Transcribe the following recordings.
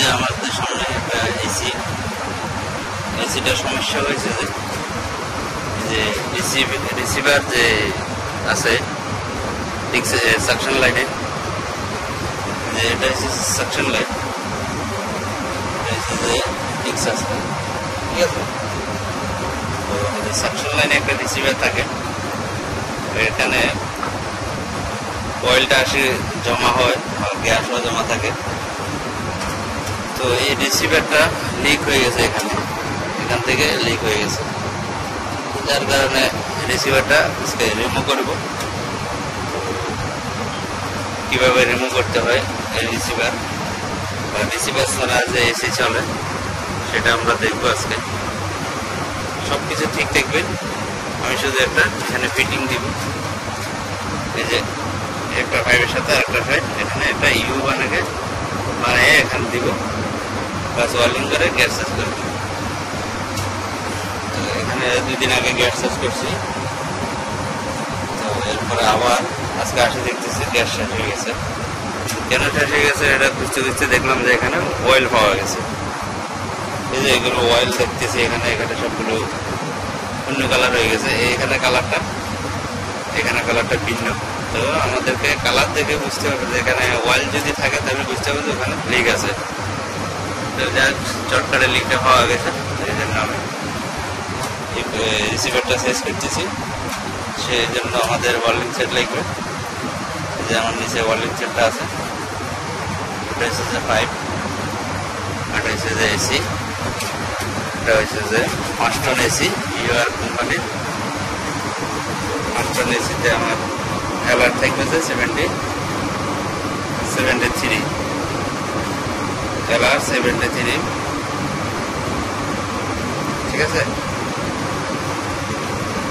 যে আমাদের সামনে একটা এসিটার সমস্যা হয়েছে, যে রিসিভার যে আছে সাকশন লাইটে, যে এটা হচ্ছে সাকশন লাইট, ঠিক আছে। তো সাকশন লাইনে একটা রিসিভার থাকে, এখানে অয়েলটা আসে জমা হয় বা গ্যাসও জমা থাকে। তো এই রিসিভারটা লিক হয়ে গেছে, এখান থেকে লিক হয়ে গেছে, যার কারণে রিসিভারটা রিমুভ করব। কিভাবে রিমুভ করতে হয় এই রিসিভার বা রিসিভার ছাড়া যে এসি চলে সেটা আমরা দেখব আজকে। সব কিছু ঠিক দেখবেন, আমি শুধু একটা এখানে ফিটিং দিব, এই যে একটা পাইপের সাথে আরেকটা পাইপ, এখানে একটা ইউ বানাকে বানিয়ে এখানে দিব, প্লাস ওয়ার্লিং করে গ্যাস চার্জ করবো। এখানে 2 দিন আগে গ্যাস চার্জ করছি, তো এরপরে আবার আজকে আসে দেখতেছি গ্যাস শেষ হয়ে গেছে। কেন শেষ হয়ে গেছে এটা খুঁজতে খুঁজতে দেখলাম যে এখানে অয়েল পাওয়া গেছে। এই যে এগুলো অয়েল দেখতেছি, এখানে সবগুলো অন্য কালার হয়ে গেছে, এইখানে কালারটা কালারটা ভিন্ন। তো আমাদেরকে কালার থেকে বুঝতে হবে যে এখানে অয়েল যদি থাকে তাহলে বুঝতে হবে যে ওখানে লিক আছে। তো যার চটকারে লিকটা পাওয়া গেছে, এই জন্য আমি রিসিভারটা শেষ করতেছি। সেই জন্য আমাদের ওয়ার্লিং সেট লাগবে, যে আমার নিচে ওয়ার্লিং সেটটা আছে, এটা হচ্ছে যে পাইপ, এটা হচ্ছে যে এসি, এটা হচ্ছে যে 5 টন এসি ইউআর কোম্পানির। 5 টন এসিতে আমার এবার থাকবে যে 73 এবার 73, ঠিক আছে।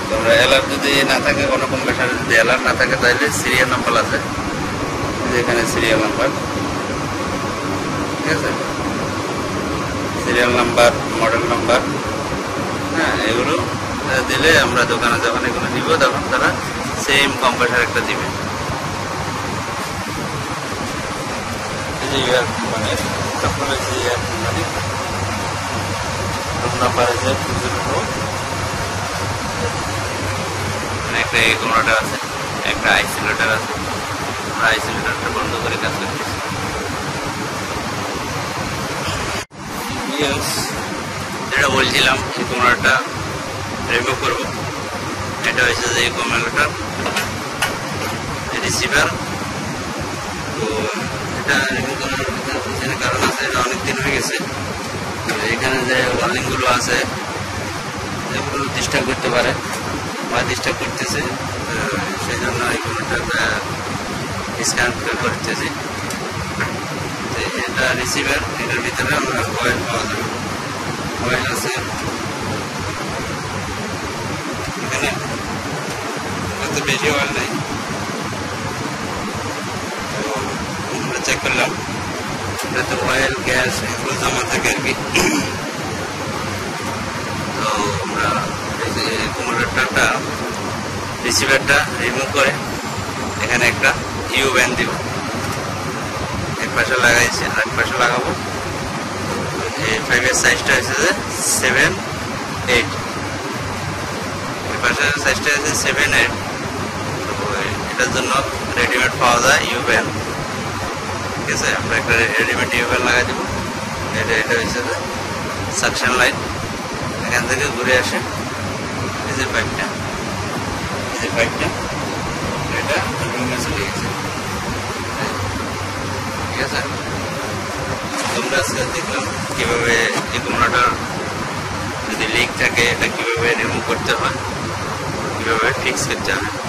তোমরা এলার যদি না থাকে, কোনো কম্পিউটার যদি এলার না থাকে তাহলে সিরিয়াল নাম্বার আছে, এখানে সিরিয়াল নাম্বার, ঠিক আছে, সিরিয়াল নাম্বার, মডেল নাম্বার, হ্যাঁ, এগুলো দিলে আমরা দোকানে যখন এগুলো নিব তখন তারা সেম কম্পিউটার একটা দিবে। নাম্বার আছে একটা এগোনোটার আছে, একটা আইসোলেটার আছে, আমরা আইসোলেটারটা বন্ধ করে কাজ করতেছি। যেটা বলছিলাম এগোনোটা রিমুভ করবো, এটা হয়েছে যে এগোনোটার রিসিভার। তো এটা রিমুভ করার পিছনে কারণ আছে, এটা অনেকদিন হয়ে গেছে। এখানে যে ওয়ার্নিংগুলো আছে এগুলো ডিস্টার্ব করতে পারে, ডিস্টার্ব করতেছে, সেই জন্য স্ক্যান করতেছি। এটা রিসিভার, এটার ভিতরে আমরা অয়েল পাওয়া যাবে, অয়েল আছে এখানে, এত বেশি অয়েল নেই। তো আমরা চেক করলাম, এটা তো অয়েল গ্যাস এগুলো জমা থাকে আর কি। তো আমরা কুমোডারটা রিসিভারটা রিমুভ করে এখানে একটা ইউ ব্যান্ড দিব, এক পাশে লাগাইছি আর এক পাশে লাগাবো। এই পাইপের সাইজটা হচ্ছে যে 7-8, এই পাশের সাইজটা হচ্ছে 7-8। তো এটার জন্য রেডিমেড পাওয়া যায় ইউ ব্যান্ড, ঠিক আছে, আমরা একটা রেডিমেড ইউ ব্যান্ড লাগাই দেবো। এটা হচ্ছে যে সাকশন লাইন, এখান থেকে ঘুরে আসে যে পাইপটা, যে পাইপটা এটা চলে গেছে, ঠিক আছে। তোমরা আজকে দেখলাম কীভাবে এই কোনোটার যদি লিক থাকে এটা কীভাবে রিমুভ করতে হয়, কীভাবে ফিক্স করতে হয়।